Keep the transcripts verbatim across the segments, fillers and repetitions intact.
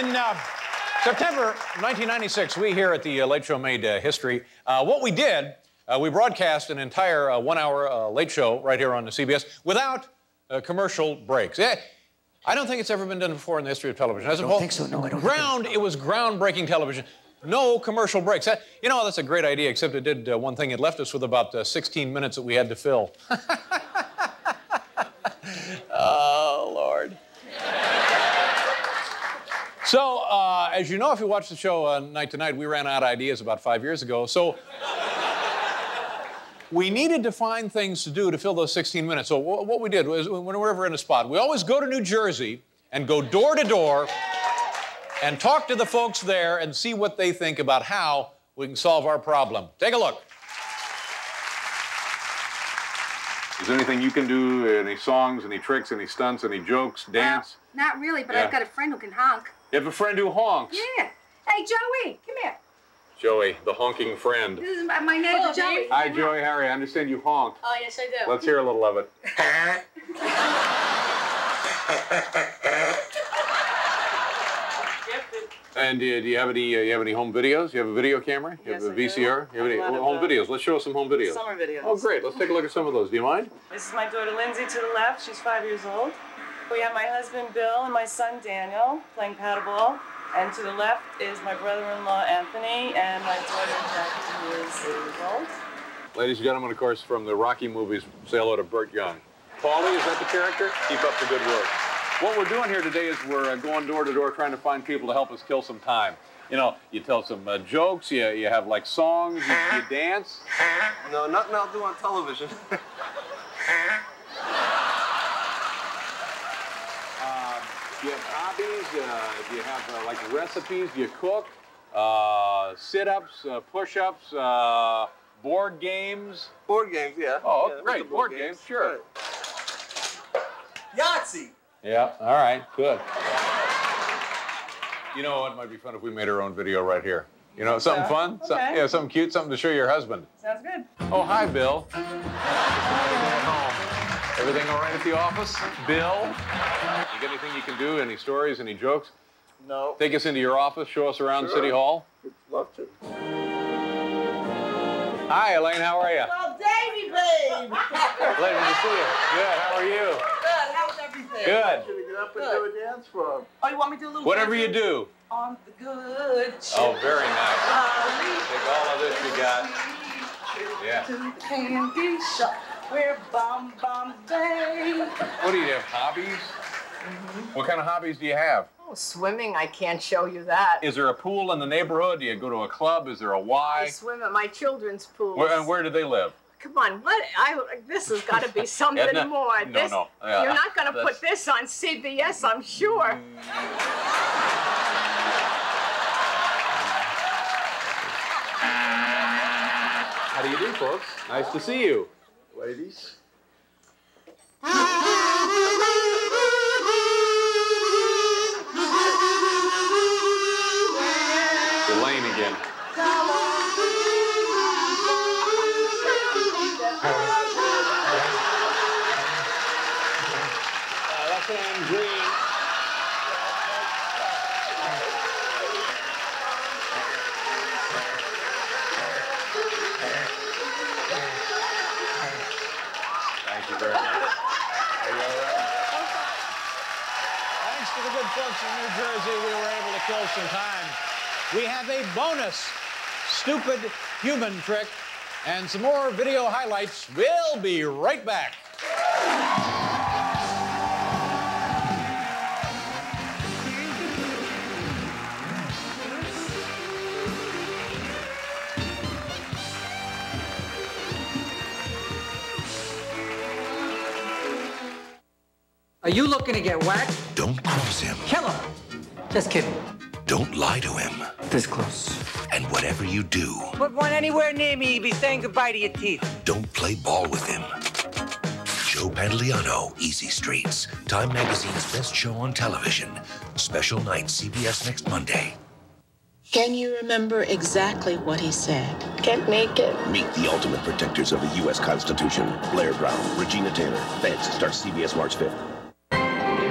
In uh, September nineteen ninety-six, we here at the uh, Late Show made uh, history. Uh, what we did, uh, we broadcast an entire uh, one-hour uh, late show right here on the C B S without uh, commercial breaks. Yeah. I don't think it's ever been done before in the history of television. I don't Paul? think so, no, I don't Ground, think so. It was groundbreaking television. No commercial breaks. That, you know, that's a great idea, except it did uh, one thing. It left us with about uh, sixteen minutes that we had to fill. Oh, Lord. So, uh, as you know, if you watch the show uh, night to night, we ran out of ideas about five years ago, so... We needed to find things to do to fill those sixteen minutes. So what we did was, whenever we're in a spot, we always go to New Jersey and go door to door and talk to the folks there and see what they think about how we can solve our problem. Take a look. Is there anything you can do? Any songs, any tricks, any stunts, any jokes, dance? Well, not really, but yeah. I've got a friend who can honk. You have a friend who honks? Yeah. Hey, Joey, come here. Joey, the honking friend. This is my neighbor, oh, Joey. Hi, Joey, Harry. I understand you honked. Oh, yes, I do. Let's hear a little of it. And uh, do you have any? Uh, you have any home videos? You have a video camera? You yes, have a V C R? Do. You have any well, home videos? Let's show us some home videos. Summer videos. Oh, great. Let's take a look at some of those. Do you mind? This is my daughter, Lindsay, to the left. She's five years old. We have my husband, Bill, and my son, Daniel, playing paddleball. And to the left is my brother-in-law, Anthony, and my daughter, Jackie, who is eight years old. Ladies and gentlemen, of course, from the Rocky movies, say hello to Burt Young. Paulie, is that the character? Keep up the good work. What we're doing here today is we're going door-to-door trying to find people to help us kill some time. You know, you tell some uh, jokes, you, you have, like, songs, you, you dance. No, nothing I'll do on television. Do you have hobbies? Uh, do you have, uh, like, recipes? Do you cook? Uh, sit-ups, uh, push-ups, uh, board games? Board games, yeah. Oh, yeah, great. Board, board games, games. Sure. Right. Yahtzee! Yeah, all right, good. You know, it might be fun if we made our own video right here. You know, something yeah. fun? Okay. Some, yeah, something cute, something to show your husband. Sounds good. Oh, hi, Bill. Hi. Oh. Everything all right at the office? Bill? You got anything you can do? Any stories? Any jokes? No. Take us into your office. Show us around sure. City Hall. I'd love to. Hi, Elaine. How are you? Well, Davey, babe. Elaine, good to see you. Good. How are you? Good. How's everything? Good. Should we get up and good. do a dance for? Oh, you want me to do a little? Whatever dance? you do. On the good. Oh, very nice. Holly. Take all of this you got. Yeah. To the candy shop where Bum Bum Day. What do you have? Hobbies? Mm-hmm. What kind of hobbies do you have? Oh, swimming. I can't show you that. Is there a pool in the neighborhood? Do you go to a club? Is there a Y? I swim at my children's pools. Where, and where do they live? Come on, what? I, this has got to be something Edna? more. No, this, no. Uh, you're not going to put this on C B S, I'm sure. How do you do, folks? Nice to see you. Ladies. Again. Uh, that's Anne Green. Thank you very much. Are you all right? Thanks to the good folks in New Jersey, we were able to kill some time. We have a bonus stupid human trick, and some more video highlights. We'll be right back. Are you looking to get whacked? Don't cross him. Kill him. Just kidding. Don't lie to him. This close. And whatever you do... Put one anywhere near me, you'd be saying goodbye to your teeth. Don't play ball with him. Joe Pantoliano, Easy Streets. Time Magazine's best show on television. Special night, C B S next Monday. Can you remember exactly what he said? Can't make it. Meet the ultimate protectors of the U S Constitution. Blair Brown, Regina Taylor. Feds. Starts C B S March fifth.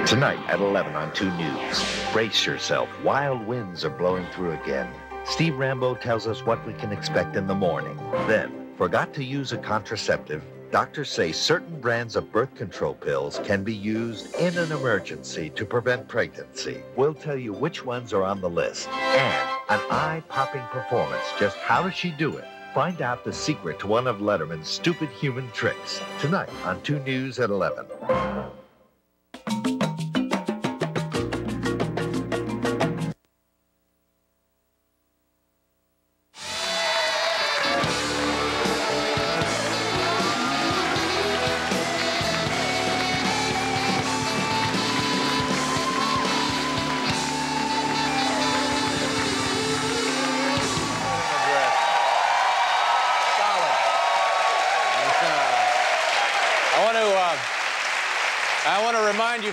Tonight at eleven on two News. Brace yourself. Wild winds are blowing through again. Steve Rambo tells us what we can expect in the morning. Then, forgot to use a contraceptive. Doctors say certain brands of birth control pills can be used in an emergency to prevent pregnancy. We'll tell you which ones are on the list. And an eye-popping performance. Just how does she do it? Find out the secret to one of Letterman's stupid human tricks. Tonight on two News at eleven.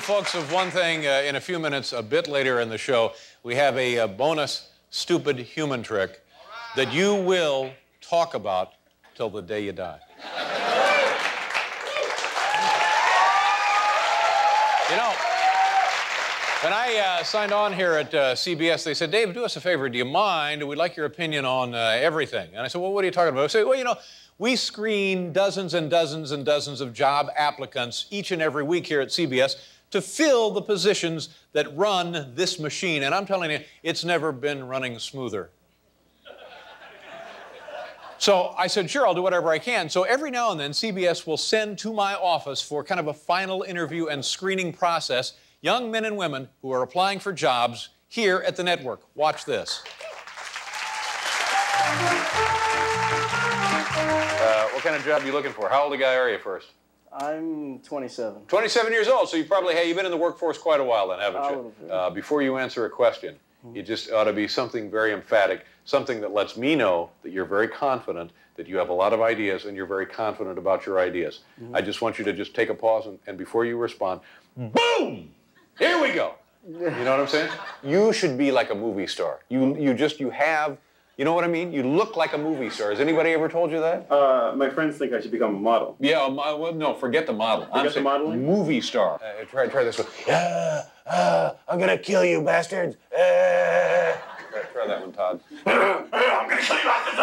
Folks, of one thing, uh, in a few minutes, a bit later in the show, we have a, a bonus stupid human trick that you will talk about till the day you die. You know, when I uh, signed on here at uh, C B S, they said, Dave, do us a favor. Do you mind? We'd like your opinion on uh, everything. And I said, well, what are you talking about? I said, well, you know, we screen dozens and dozens and dozens of job applicants each and every week here at C B S to fill the positions that run this machine. And I'm telling you, it's never been running smoother. So I said, sure, I'll do whatever I can. So every now and then, C B S will send to my office for kind of a final interview and screening process young men and women who are applying for jobs here at the network. Watch this. Uh, what kind of job are you looking for? How old a guy are you first? I'm twenty-seven. twenty-seven years old, so you probably, hey, you've been in the workforce quite a while then, haven't you? Uh, before you answer a question, mm-hmm. you just ought to be something very emphatic, something that lets me know that you're very confident, that you have a lot of ideas, and you're very confident about your ideas. Mm-hmm. I just want you to just take a pause, and, and before you respond, mm-hmm. boom! Here we go! You know what I'm saying? You should be like a movie star. You, you just, you have... You know what I mean? You look like a movie star. Has anybody ever told you that? Uh, my friends think I should become a model. Yeah, um, I, well, no, forget the model. Forget I'm the modeling? Movie star. Uh, try, try this one. Ah, ah, I'm gonna kill you, bastards. Ah. Try, try that one, Todd. I'm gonna kill you, bastards.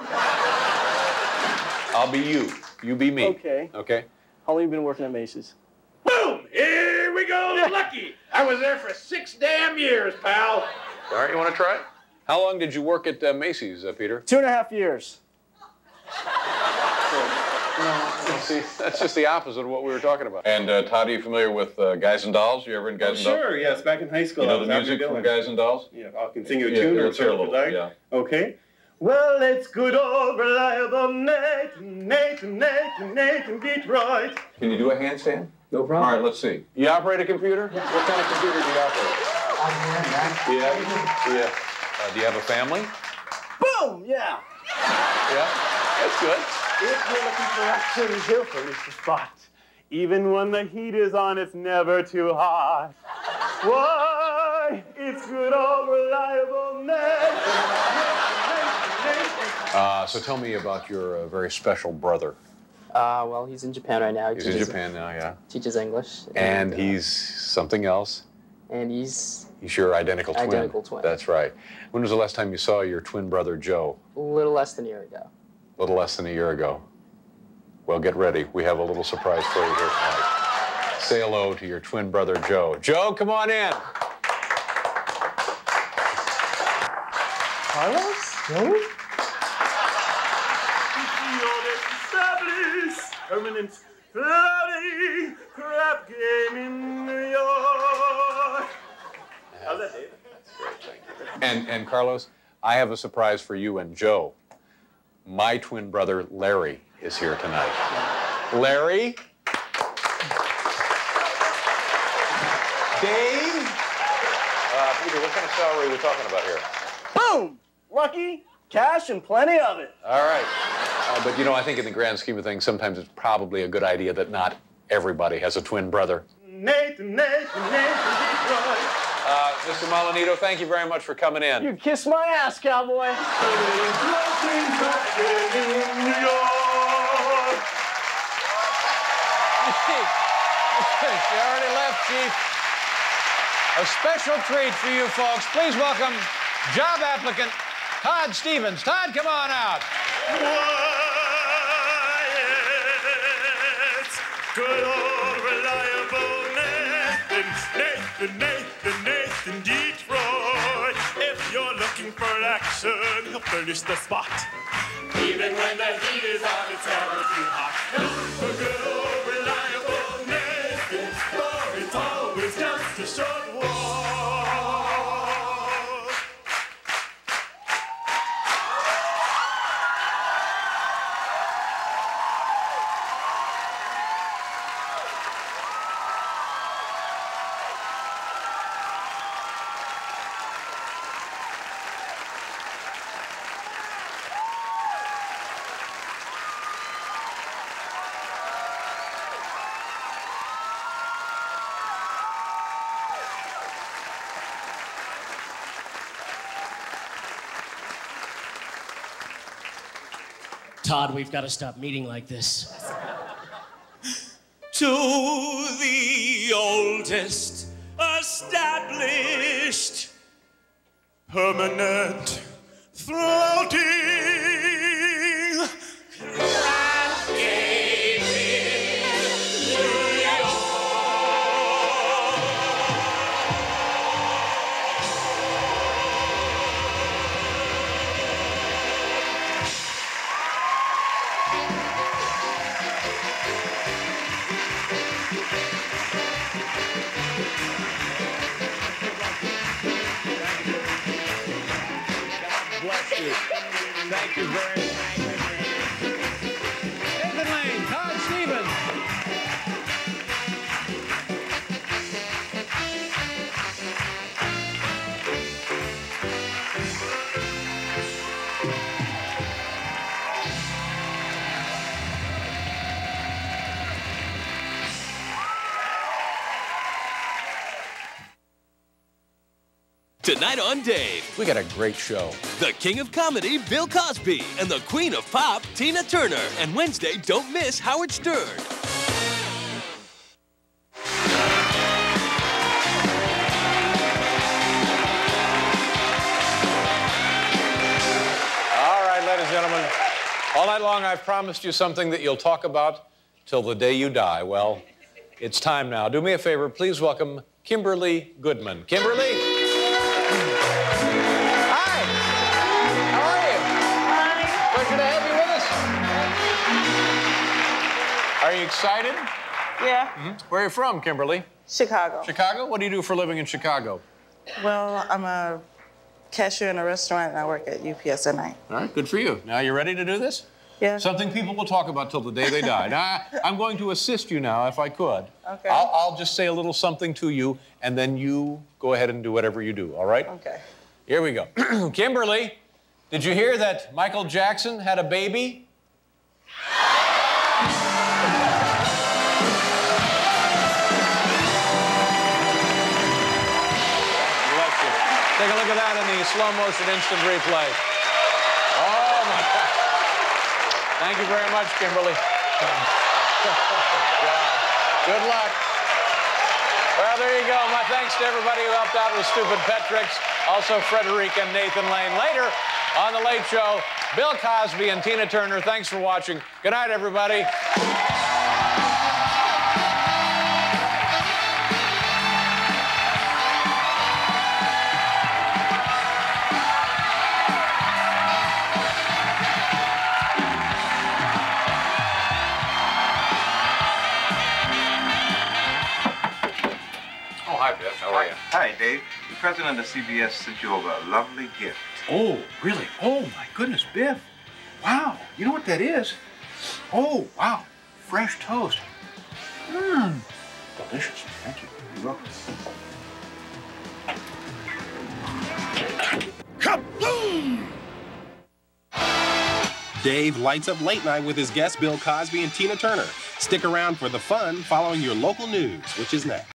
Ah! I'll be you. You be me. Okay. Okay? How long have you been working at Macy's? Boom! Here we go, Lucky! I was there for six damn years, pal. All right, you want to try it? How long did you work at uh, Macy's, uh, Peter? Two and a half years. So, see, that's just the opposite of what we were talking about. And uh, Todd, are you familiar with uh, Guys and Dolls? You ever in Guys oh, and Dolls? Sure, yes, back in high school. You know the music from Guys and Dolls? Yeah, I can sing you a tune yeah, or something if you like. Yeah. Okay. Well, it's good old reliable Nathan, Nathan, Nathan, Nathan, Detroit. Can you do a handstand? No problem. All right, let's see. You operate a computer? Yeah. What kind of computer do you operate? I can, yeah. Yeah. Uh, do you have a family? Boom! Yeah. Yeah. That's good. If you're looking for action, Hilford is the spot. Even when the heat is on, it's never too hot. Why? It's good old reliable Nathan. Uh, so tell me about your uh, very special brother. Uh, well, he's in Japan right now. He he's teaches, in Japan now, yeah. Teaches English. And, and uh, he's something else. And he's... He's your identical twin. Identical twin. That's right. When was the last time you saw your twin brother, Joe? A little less than a year ago. A little less than a year ago. Well, get ready. We have a little surprise for you here tonight. Say hello to your twin brother, Joe. Joe, come on in. Carlos? Joe? Permanent floating crap game in New York. How's that, Dave? That's great, thank you. And, and Carlos, I have a surprise for you and Joe. My twin brother, Larry, is here tonight. Larry? Dave? Uh, Peter, what kind of salary are we talking about here? Boom! Lucky, cash, and plenty of it. All right. Uh, but, you know, I think in the grand scheme of things, sometimes it's probably a good idea that not everybody has a twin brother. Nathan, Nathan, Nathan, Detroit. Uh, Mister Molinito, thank you very much for coming in. You kiss my ass, cowboy. You already left, Chief. A special treat for you folks. Please welcome job applicant Todd Stevens. Todd, come on out. Wyatt's good old reliable Nathan, Nathan, Nathan, Nathan, Detroit. If you're looking for action, he'll furnish the spot. Even when the heat is on, it's never too hot. For good old reliable Nathan, for it's always just a short walk. Todd, we've got to stop meeting like this. To the oldest established permanent throating crap game in New York. Thank you very much. Nathan Lane, Todd Stevens. Tonight on Dave. We got a great show. The king of comedy, Bill Cosby, and the queen of pop, Tina Turner. And Wednesday, don't miss Howard Stern. All right, ladies and gentlemen. All night long, I've promised you something that you'll talk about till the day you die. Well, it's time now. Do me a favor. Please welcome Kimberly Goodman. Kimberly. Are you excited? Yeah. Mm-hmm. Where are you from, Kimberly? Chicago. Chicago? What do you do for a living in Chicago? Well, I'm a cashier in a restaurant, and I work at U P S at night. All right, good for you. Now, you ready to do this? Yeah. Something people will talk about till the day they die. Now, I, I'm going to assist you now, if I could. Okay. I'll, I'll just say a little something to you, and then you go ahead and do whatever you do, all right? Okay. Here we go. Kimberly, did you hear that Michael Jackson had a baby? Take a look at that in the slow-motion instant replay. Oh, my God. Thank you very much, Kimberly. Good luck. Well, there you go. My thanks to everybody who helped out with stupid pet tricks. Also, Frederica and Nathan Lane. Later on The Late Show, Bill Cosby and Tina Turner. Thanks for watching. Good night, everybody. Hi, Dave. The president of C B S sent you over a lovely gift. Oh, really? Oh, my goodness, Biff. Wow. You know what that is? Oh, wow. Fresh toast. Mmm. Delicious. Thank you. You're welcome. Kaboom! Dave lights up late night with his guests Bill Cosby and Tina Turner. Stick around for the fun following your local news, which is next.